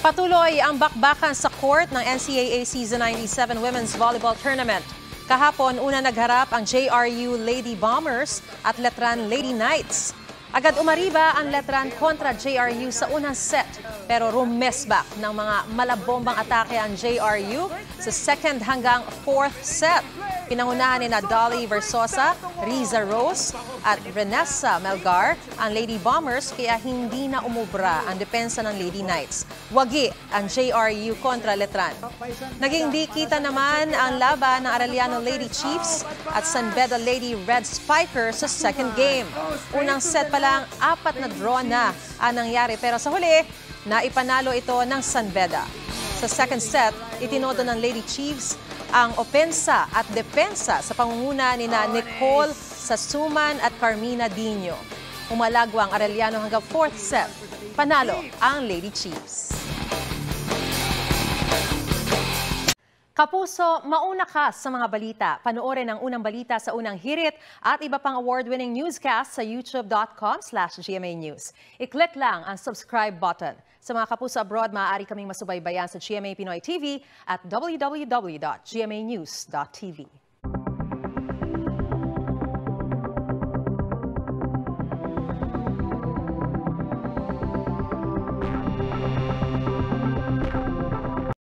Patuloy ang bakbakan sa court ng NCAA Season 97 Women's Volleyball Tournament. Kahapon, una nagharap ang JRU Lady Bombers at Letran Lady Knights. Agad umariba ang Letran kontra JRU sa unang set, pero rumesbak ng mga malabombang atake ang JRU sa second hanggang fourth set. Pinangunahan ni Dolly Versosa, Riza Rose at Vanessa Melgar ang Lady Bombers, kaya hindi na umubra ang depensa ng Lady Knights. Wagi ang JRU kontra Letran. Naging di kita naman ang laban ng Araliano Lady Chiefs at San Beda Lady Red Spiker sa second game. Unang set pa lang, apat na draw na ang nangyari, pero sa huli, naipanalo ito ng San Beda. Sa second set, itinodo ng Lady Chiefs ang opensa at depensa sa pangunguna ni Nicole Sasuman at Carmina Dinyo. Umalagwang Araliano hanggang fourth set. Panalo ang Lady Chiefs. Kapuso, mauna ka sa mga balita. Panoorin ang Unang Balita sa Unang Hirit at iba pang award-winning newscast sa youtube.com/GMA News. I-click lang ang subscribe button. Sa mga kapuso abroad, maaari kaming masubaybayan sa GMA Pinoy TV at www.gmanews.tv.